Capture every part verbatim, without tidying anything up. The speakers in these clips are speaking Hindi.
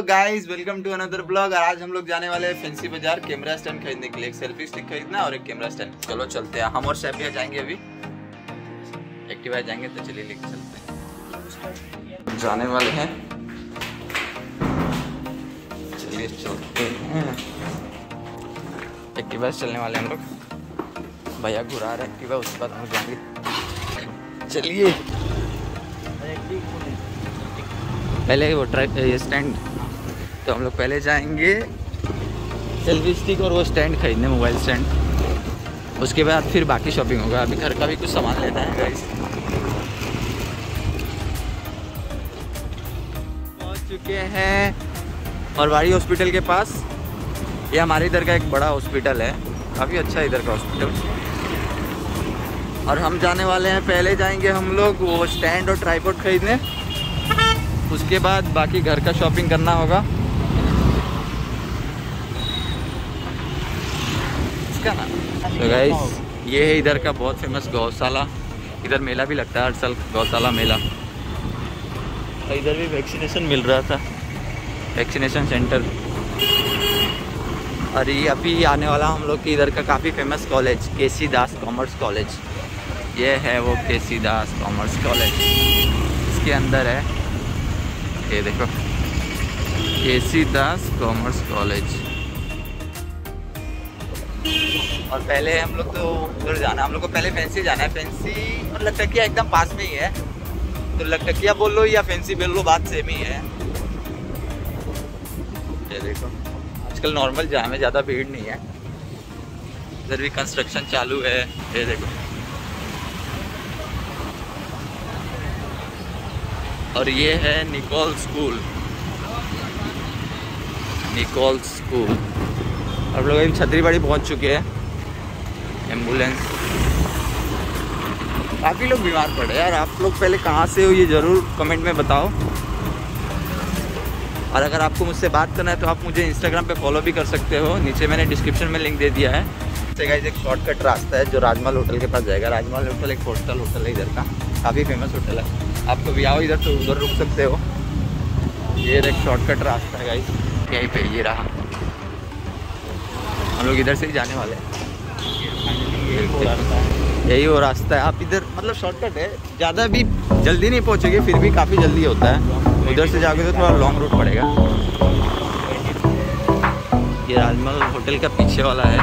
तो guys welcome to another blog. और आज हम लोग जाने वाले हैं फैंसी बाजार कैमरा स्टैंड खरीदने के लिए, एक सेल्फी स्टिक खरीदना और एक कैमरा स्टैंड। चलो चलते हैं, हम और शैफिया जाएंगे, अभी एक्टिवा जाएंगे, तो चलिए लेके चलते हैं। जाने वाले हैं, चलिए चलते हैं। एक्टिवा चलने वाले हम लोग, भैया घुरा रहे एक्टिवा, उसके बाद हम जाएंगे। चलिए पहले वो ट्राई स्टैंड, तो हम लोग पहले जाएंगे सेल्फी स्टिक और वो स्टैंड खरीदने, मोबाइल स्टैंड। उसके बाद फिर बाकी शॉपिंग होगा। अभी घर का भी कुछ सामान लेना है गाइस। पहुंच चुके हैं और वार्डी हॉस्पिटल के पास। ये हमारे इधर का एक बड़ा हॉस्पिटल है, काफ़ी अच्छा इधर का हॉस्पिटल। और हम जाने वाले हैं, पहले जाएंगे हम लोग वो स्टैंड और ट्राइपॉड खरीदने, उसके बाद बाकी घर का शॉपिंग करना होगा। इसका ना तो गाइस ये है इधर का बहुत फेमस गौशाला। इधर मेला भी लगता है हर साल, गौशाला मेला। तो इधर भी वैक्सीनेशन मिल रहा था, वैक्सीनेशन सेंटर। और ये अभी आने वाला हम लोग की इधर का काफ़ी फेमस कॉलेज, के दास कॉमर्स कॉलेज। ये है वो के दास कॉमर्स कॉलेज, इसके अंदर है ये देखो के दास कॉमर्स कॉलेज। और पहले हम लोग तो उधर जाना, हम लोग को पहले फैंसी जाना है। फैंसी और लखटकिया एकदम पास में ही है, तो लखटकिया बोल लो या फैंसी बोल लो, बात सेम ही है। ये देखो आजकल नॉर्मल जाम है, ज़्यादा भीड़ नहीं है। इधर भी कंस्ट्रक्शन चालू है, ये देखो। और ये है निकोल स्कूल, निकोल स्कूल। हम लोग अभी छतरीबाड़ी पहुंच चुके हैं। एम्बुलेंस, काफ़ी लोग बीमार पड़े यार। आप लोग पहले कहाँ से हो ये ज़रूर कमेंट में बताओ। और अगर आपको मुझसे बात करना है तो आप मुझे इंस्टाग्राम पे फॉलो भी कर सकते हो, नीचे मैंने डिस्क्रिप्शन में लिंक दे दिया है। इससे गाइस एक शॉर्टकट रास्ता है जो राजमहल होटल के पास जाएगा। राजमहल होटल एक होटल होटल है इधर का, काफ़ी फेमस होटल है। आपको भी आओ इधर तो उधर रुक सकते हो। ये एक शॉर्टकट रास्ता है गाइस, यहीं पे ये रहा। हम लोग इधर से ही जाने वाले हैं, यही वो रास्ता है। आप इधर मतलब शॉर्टकट है, ज़्यादा भी जल्दी नहीं पहुँचेंगे, फिर भी काफ़ी जल्दी होता है। उधर से जाओगे तो थोड़ा लॉन्ग रूट पड़ेगा। ये राजमहल होटल का पीछे वाला है,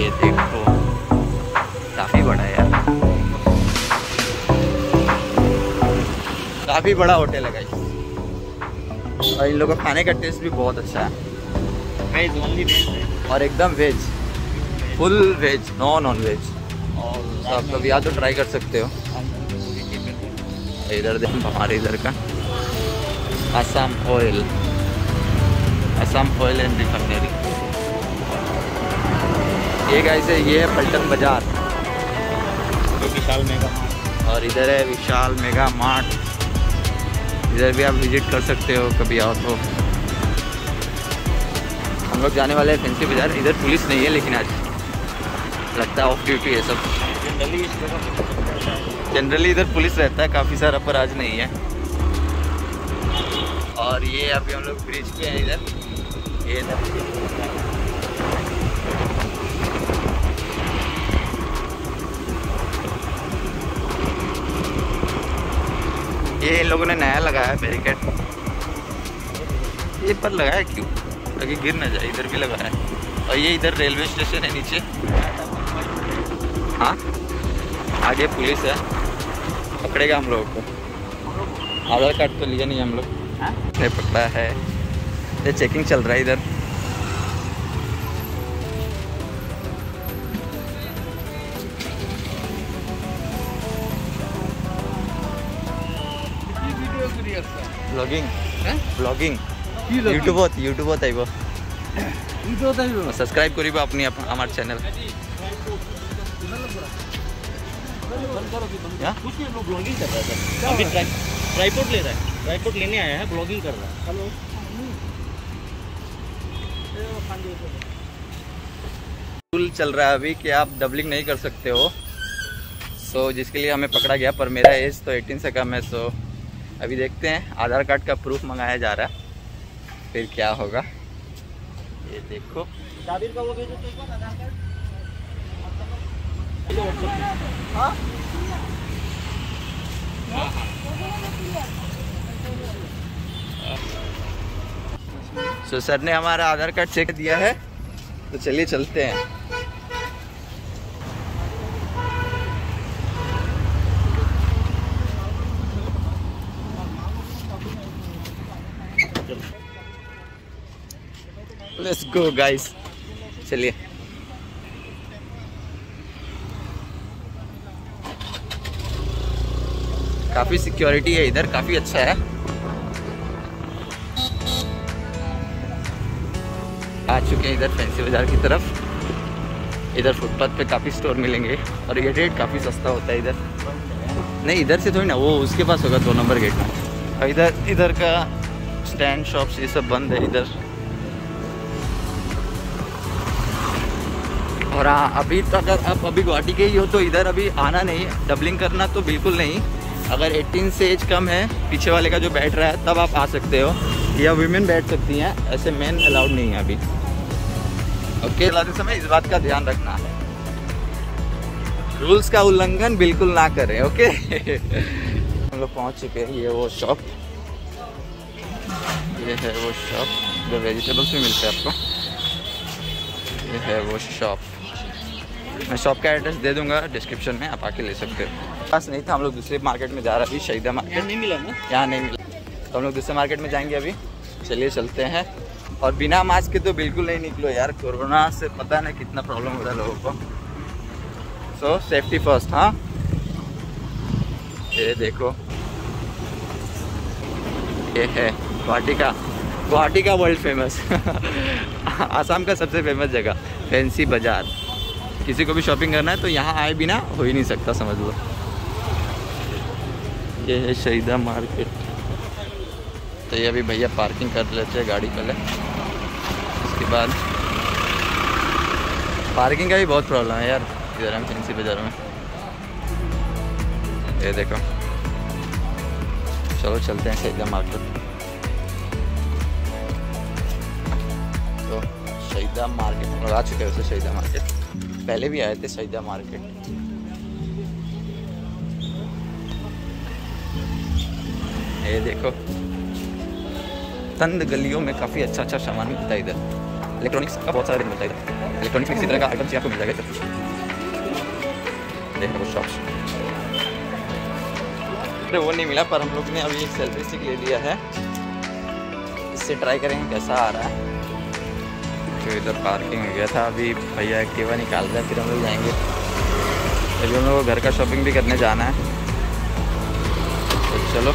ये देखो काफ़ी बड़ा है यार, काफ़ी बड़ा होटल है गाइस। और इन लोगों का खाने का टेस्ट भी बहुत अच्छा है, वेज ओनली वेज, और एकदम veg, full veg, no non veg. और तो आप लोग या तो ट्राई कर सकते हो। इधर देखो हमारे इधर का Assam oil, Assam oil and refinery. ये गाइस है, ये है पलटन बाजार, तो विशाल मेगा। और इधर है विशाल मेगा मार्ट, इधर भी आप विजिट कर सकते हो कभी आओ तो। हम लोग जाने वाले हैं फैंसी बाजार। इधर पुलिस नहीं है, लेकिन आज लगता है ऑफ ड्यूटी है सब। जनरली इधर पुलिस रहता है काफ़ी सारा, पर आज नहीं है। और ये अभी हम लोग ब्रिज पे हैं इधर, ये इधर। ये इन लोगों ने नया लगाया है बैरिकेड, ये पर लगाया क्यों, ताकि गिर ना जाए। इधर भी लगाया है। और ये इधर रेलवे स्टेशन है नीचे। हाँ आगे पुलिस है, पकड़ेगा हम लोगों को। आधार कार्ड तो लिया नहीं हम लोग, नहीं पकड़ा है। ये चेकिंग चल रहा है इधर। ब्लॉगिंग ब्लॉगिंग यूट्यूब यूट्यूब आइबो सब्सक्राइब करिबो अपनी हमार चैनल। कुछ नहीं, लोग ब्लॉगिंग कर रहा है अभी, ट्राइपॉड ले रहा है, ट्राइपॉड लेने आया है, ब्लॉगिंग कर रहा है। हेलो, रूल चल रहा है अभी कि आप डबलिंग नहीं कर सकते हो, सो जिसके लिए हमें पकड़ा गया। पर मेरा एज तो अठारह से कम है, सो अभी देखते हैं, आधार कार्ड का प्रूफ मंगाया जा रहा है, फिर क्या होगा। ये देखो जाबिर का वो भेजो तो आधार कार्ड। सो सर ने हमारा आधार कार्ड चेक दिया है, तो चलिए चलते हैं। Let's go guys, चलिए। काफी सिक्योरिटी है इधर, काफी अच्छा है। आ चुके हैं इधर फैंसी बाजार की तरफ। इधर फुटपाथ पे काफी स्टोर मिलेंगे और ये रेट काफी सस्ता होता है इधर। नहीं इधर से थोड़ी ना, वो उसके पास होगा दो नंबर गेट में। और इधर इधर का स्टैंड शॉप्स ये सब बंद है इधर। और अभी तो अगर आप अभी गुवाहाटी के ही हो तो इधर अभी आना नहीं, डबलिंग करना तो बिल्कुल नहीं। अगर अठारह से एज कम है, पीछे वाले का जो बैठ रहा है, तब आप आ सकते हो, या वीमेन बैठ सकती हैं, ऐसे मेन अलाउड नहीं है अभी। ओके, चलाते समय इस बात का ध्यान रखना है, रूल्स का उल्लंघन बिल्कुल ना करें। ओके हम लोग पहुँच चुके हैं। ये वो शॉप, ये है वो शॉप जो वेजिटेबल्स भी मिलते हैं आपको। ये है वो शॉप, मैं शॉप का एड्रेस दे दूंगा डिस्क्रिप्शन में, आप आके ले सकते हो। पास नहीं था, हम लोग दूसरे मार्केट में जा रहे हैं। शहीदा मार्केट नहीं मिला ना, यहाँ नहीं मिला, तो हम लोग दूसरे मार्केट में जाएंगे अभी। चलिए चलते हैं। और बिना मास्क के तो बिल्कुल नहीं निकलो यार, कोरोना से पता नहीं कितना प्रॉब्लम हो रहा है लोगों को। So safety first. हाँ ये देखो, ये है गुवाहाटी का, गुवाहाटी का वर्ल्ड फेमस आसाम का सबसे फेमस जगह फैंसी बाजार। किसी को भी शॉपिंग करना है तो यहाँ आए बिना हो ही नहीं सकता, समझ लो। ये है शहीदा मार्केट। तो ये अभी भैया पार्किंग कर लेते हैं गाड़ी पहले, उसके बाद पार्किंग का भी बहुत प्रॉब्लम है यार इधर हम फैंसी बाजार में। ये देखो, चलो चलते हैं शहीदा मार्केट। तो शहीदा मार्केट और आ चुके हैं उसे, शहीदा मार्केट पहले भी आए थे शहीदा मार्केट। ये देखो, तंद गलियों में काफ़ी अच्छा अच्छा सामान मिलता है इधर। इलेक्ट्रॉनिक्स का बहुत सारा मिलता है इधर, इलेक्ट्रॉनिक्स में किसी तरह का आइटम चाहिए आपको मिल जाएगा इधर। देखो शॉप्स, अरे वो नहीं मिला पर हम लोग ने अभी एक सेल्फी स्टिक ले लिया है, इससे ट्राई करेंगे कैसा आ रहा है। तो इधर पार्किंग हो गया था, अभी भैया एक्टिवा निकाल रहे हैं, फिर हम लोग जाएंगे। अभी हम लोग घर का शॉपिंग भी करने जाना है, तो चलो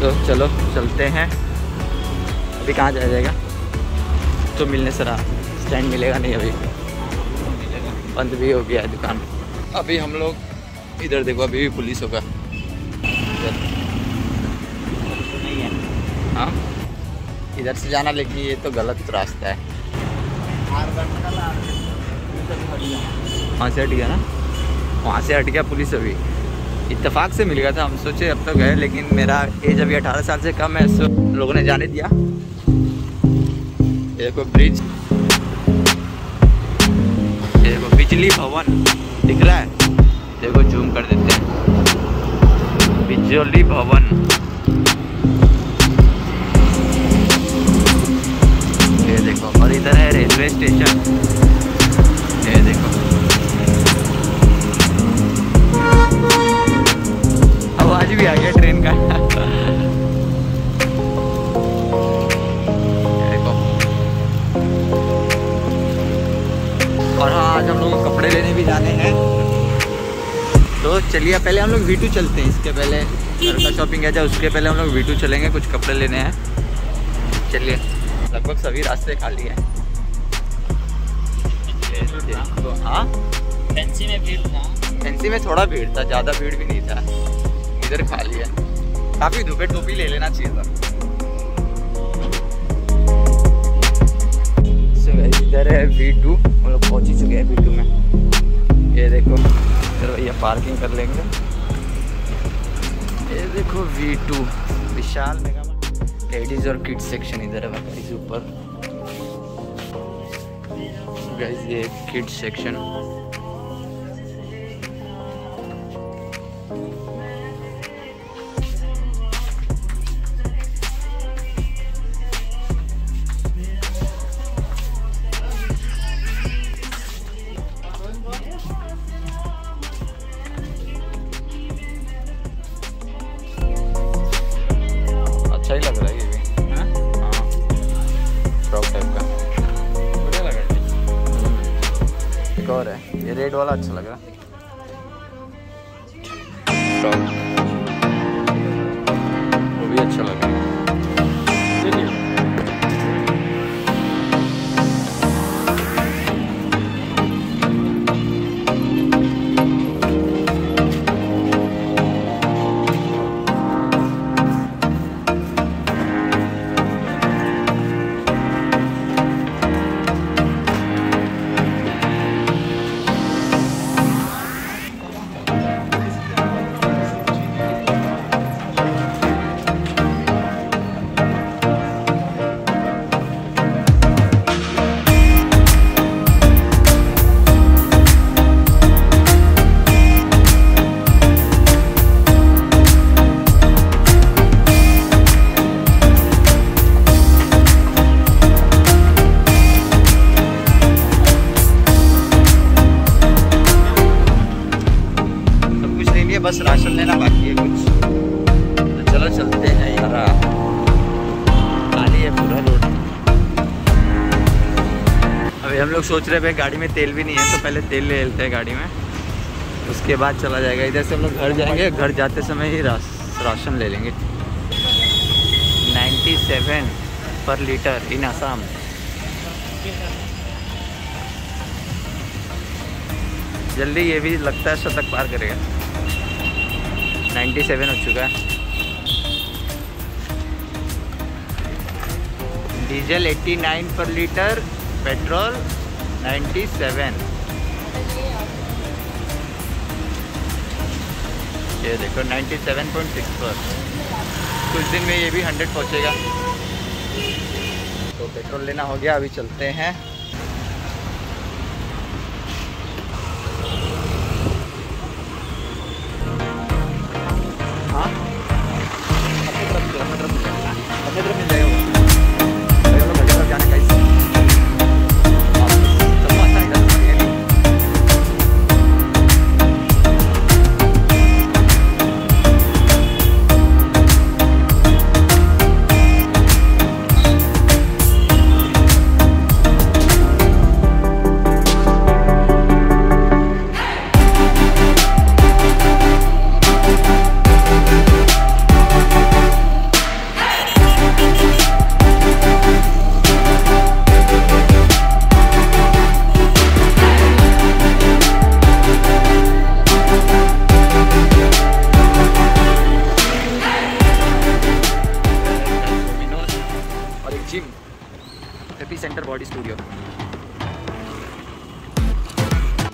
तो चलो चलते हैं। अभी कहाँ जाया जाएगा, तो मिलने सरा स्टैंड मिलेगा नहीं, अभी बंद भी हो गया है दुकान। अभी हम लोग इधर देखो, अभी भी पुलिस होगा। हाँ इधर से जाना, लेकिन ये तो गलत रास्ता है। वहाँ से हट गया ना, वहाँ से हट गया पुलिस। अभी इत्तेफाक से मिल गया था, हम सोचे अब तो गए, लेकिन मेरा एज अभी अठारह साल से कम है, सो लोगों ने जाने दिया। देखो ब्रिज, देखो बिजली भवन दिख रहा है, देखो जूम कर देते हैं, बिजली भवन। और इधर है रेलवे स्टेशन। ये देखो, आवाज भी आ गया ट्रेन का। देखो, और हाँ आज हम लोग कपड़े लेने भी जाने हैं, तो चलिए पहले हम लोग वी टू चलते हैं। इसके पहले घर का शॉपिंग है, उसके पहले हम लोग वी टू चलेंगे, कुछ कपड़े लेने हैं। चलिए, लगभग सभी रास्ते खाली हैं। तो हाँ फैंसी में भीड़ था, फैंसी में थोड़ा भीड़ था, ज़्यादा भीड़ भी नहीं था। इधर खाली है काफ़ी, धूपे टोपी ले लेना चाहिए था। इधर है वी टू, हम लोग पहुँच ही चुके हैं वी टू में। ये देखो इधर भैया पार्किंग कर लेंगे। ये देखो V two Vishal mega mart. Ladies और किड्स सेक्शन इधर है गाइस ऊपर। गाइस ये किड्स सेक्शन। और है ये रेड वाला अच्छा लग रहा है। वो भी अच्छा लग रहा है। बस राशन लेना बाकी है कुछ, तो चलो चलते हैं। यहाँ खाली है पूरा रोड। अभी हम लोग सोच रहे हैं गाड़ी में तेल भी नहीं है, तो पहले तेल ले लेते हैं गाड़ी में, उसके बाद चला जाएगा। इधर से हम लोग घर जाएंगे, घर जाते समय ही रास, राशन ले लेंगे। सत्तानवे पर लीटर इन असम। जल्दी ये भी लगता है शतक पार करेगा। सत्तानवे हो चुका है। डीजल नवासी पर लीटर, पेट्रोल सत्तानवे। ये देखो सत्तानवे पॉइंट सिक्स पर। कुछ दिन में ये भी सौ पहुंचेगा। तो पेट्रोल लेना हो गया, अभी चलते हैं।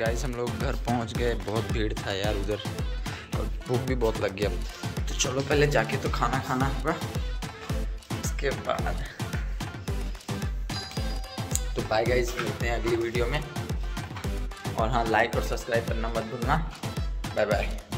गाइस हम लोग घर पहुंच गए। बहुत भीड़ था यार उधर, और भूख भी बहुत लग गया। तो चलो पहले जाके तो खाना खाना होगा, उसके बाद। तो बाय गाइस, मिलते हैं अगली वीडियो में। और हाँ, लाइक और सब्सक्राइब करना मत भूलना। Bye bye.